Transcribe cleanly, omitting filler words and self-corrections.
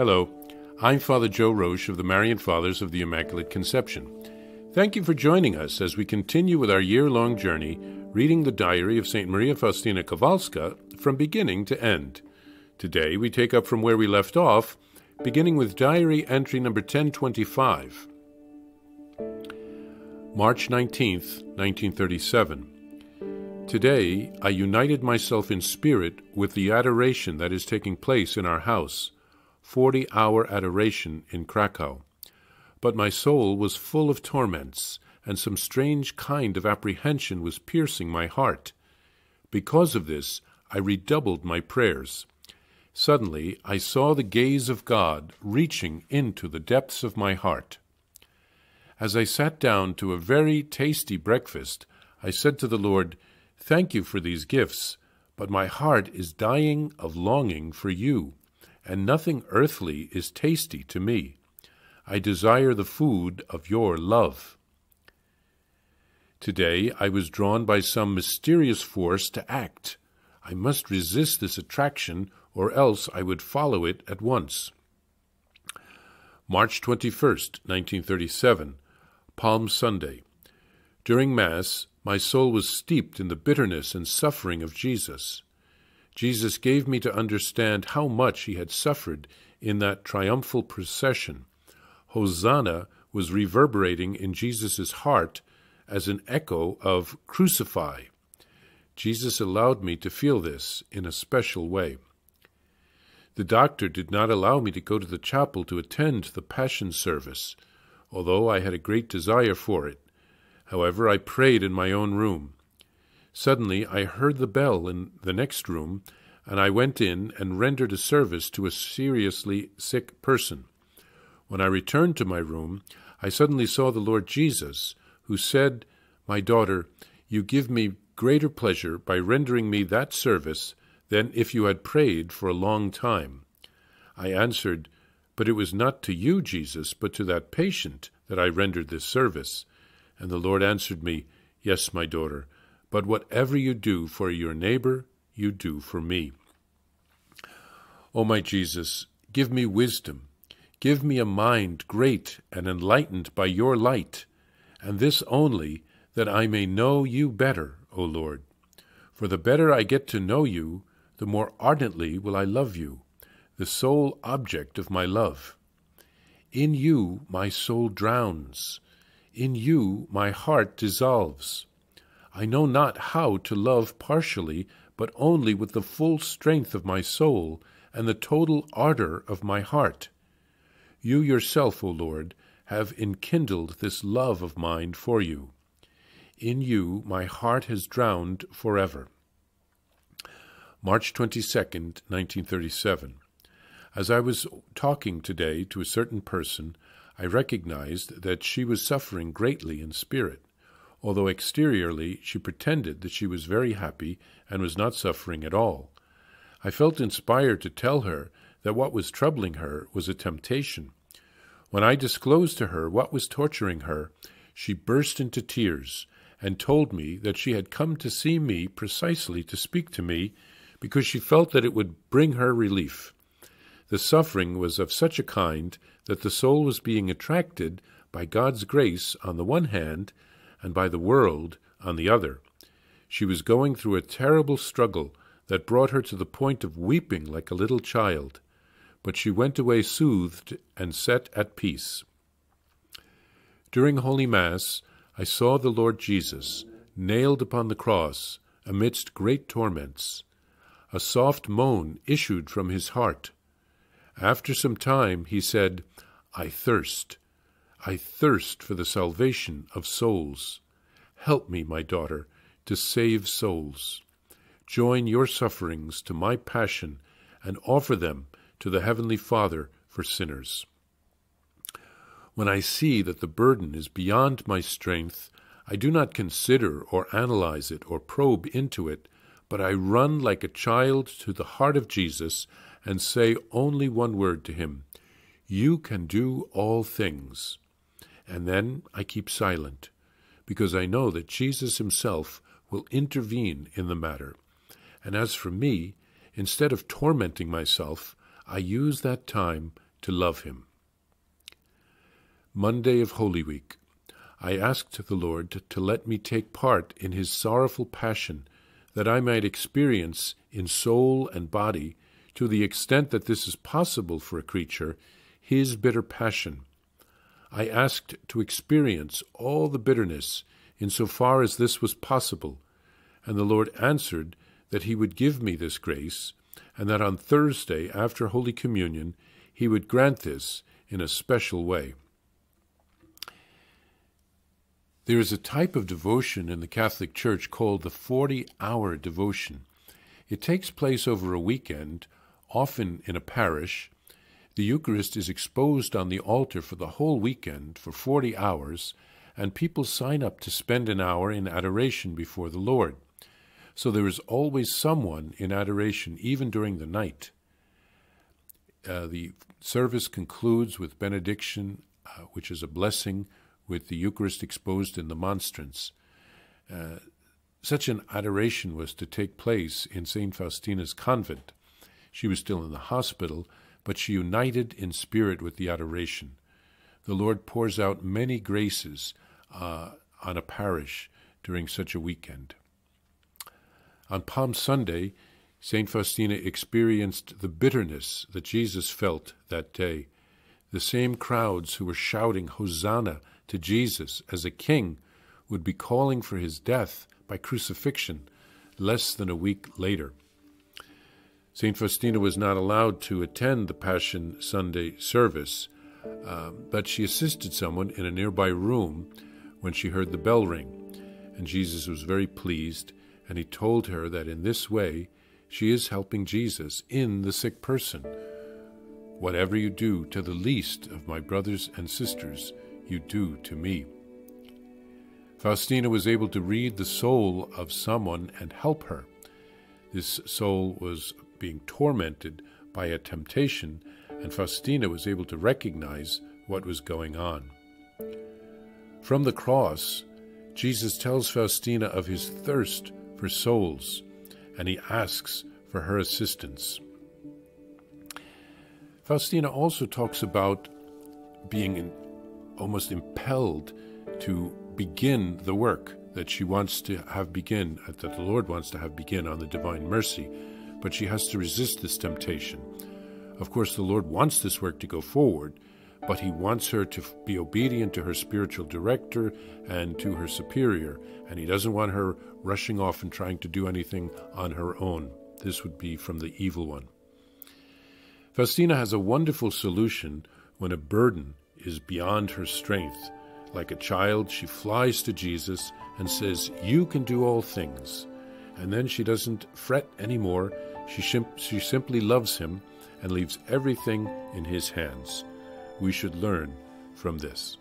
Hello, I'm Father Joe Roesch of the Marian Fathers of the Immaculate Conception. Thank you for joining us as we continue with our year-long journey reading the diary of Saint Maria Faustina Kowalska from beginning to end. Today we take up from where we left off, beginning with diary entry number 1025. March 19th, 1937. Today I united myself in spirit with the adoration that is taking place in our house, 40-hour adoration in Krakow. But my soul was full of torments, and some strange kind of apprehension was piercing my heart. Because of this, I redoubled my prayers. Suddenly I saw the gaze of God reaching into the depths of my heart. As I sat down to a very tasty breakfast, I said to the Lord, "Thank you for these gifts, but my heart is dying of longing for you, and nothing earthly is tasty to me. I desire the food of your love." Today I was drawn by some mysterious force to act. I must resist this attraction, or else I would follow it at once. March 21st, 1937, Palm Sunday. During Mass, my soul was steeped in the bitterness and suffering of Jesus. Jesus gave me to understand how much he had suffered in that triumphal procession. Hosanna was reverberating in Jesus' heart as an echo of "Crucify." Jesus allowed me to feel this in a special way. The doctor did not allow me to go to the chapel to attend the Passion service, although I had a great desire for it. However, I prayed in my own room. Suddenly I heard the bell in the next room, and I went in and rendered a service to a seriously sick person. When I returned to my room, I suddenly saw the Lord Jesus, who said, "My daughter, you give me greater pleasure by rendering me that service than if you had prayed for a long time." I answered, "But it was not to you, Jesus, but to that patient that I rendered this service." And the Lord answered me, "Yes, my daughter, but whatever you do for your neighbor, you do for me." O my Jesus, give me wisdom. Give me a mind great and enlightened by your light, and this only, that I may know you better, O Lord. For the better I get to know you, the more ardently will I love you, the sole object of my love. In you my soul drowns. In you my heart dissolves. I know not how to love partially, but only with the full strength of my soul and the total ardor of my heart. You yourself, O Lord, have enkindled this love of mine for you. In you my heart has drowned forever. March 22nd, 1937. As I was talking today to a certain person, I recognized that she was suffering greatly in spirit, although exteriorly she pretended that she was very happy and was not suffering at all. I felt inspired to tell her that what was troubling her was a temptation. When I disclosed to her what was torturing her, she burst into tears and told me that she had come to see me precisely to speak to me, because she felt that it would bring her relief. The suffering was of such a kind that the soul was being attracted by God's grace on the one hand, and by the world on the other. She was going through a terrible struggle that brought her to the point of weeping like a little child, but she went away soothed and set at peace. During Holy Mass, I saw the Lord Jesus, nailed upon the cross, amidst great torments. A soft moan issued from his heart. After some time he said, "I thirst. I thirst for the salvation of souls. Help me, my daughter, to save souls. Join your sufferings to my passion and offer them to the Heavenly Father for sinners. When I see that the burden is beyond my strength, I do not consider or analyze it or probe into it, but I run like a child to the heart of Jesus and say only one word to him, 'You can do all things.' And then I keep silent, because I know that Jesus himself will intervene in the matter. And as for me, instead of tormenting myself, I use that time to love him. Monday of Holy Week. I asked the Lord to let me take part in his sorrowful passion, that I might experience in soul and body, to the extent that this is possible for a creature, his bitter passion. I asked to experience all the bitterness, insofar as this was possible, and the Lord answered that he would give me this grace, and that on Thursday, after Holy Communion, he would grant this in a special way. There is a type of devotion in the Catholic Church called the 40-hour devotion. It takes place over a weekend, often in a parish. The Eucharist is exposed on the altar for the whole weekend, for 40 hours, and people sign up to spend an hour in adoration before the Lord. So there is always someone in adoration, even during the night. The service concludes with benediction, which is a blessing, with the Eucharist exposed in the monstrance. Such an adoration was to take place in St. Faustina's convent. She was still in the hospital, but she united in spirit with the adoration. The Lord pours out many graces on a parish during such a weekend. On Palm Sunday, St. Faustina experienced the bitterness that Jesus felt that day. The same crowds who were shouting Hosanna to Jesus as a king would be calling for his death by crucifixion less than a week later. St. Faustina was not allowed to attend the Passion Sunday service, but she assisted someone in a nearby room when she heard the bell ring, and Jesus was very pleased, and he told her that in this way she is helping Jesus in the sick person. Whatever you do to the least of my brothers and sisters, you do to me. Faustina was able to read the soul of someone and help her. This soul was being tormented by a temptation, and Faustina was able to recognize what was going on. From the cross, Jesus tells Faustina of his thirst for souls, and he asks for her assistance. Faustina also talks about being almost impelled to begin the work that she wants to have begin, that the Lord wants to have begin on the Divine Mercy, but she has to resist this temptation. Of course, the Lord wants this work to go forward, but he wants her to be obedient to her spiritual director and to her superior, and he doesn't want her rushing off and trying to do anything on her own. This would be from the evil one. Faustina has a wonderful solution when a burden is beyond her strength. Like a child, she flies to Jesus and says, "You can do all things." And then she doesn't fret anymore. She simply loves him and leaves everything in his hands. We should learn from this.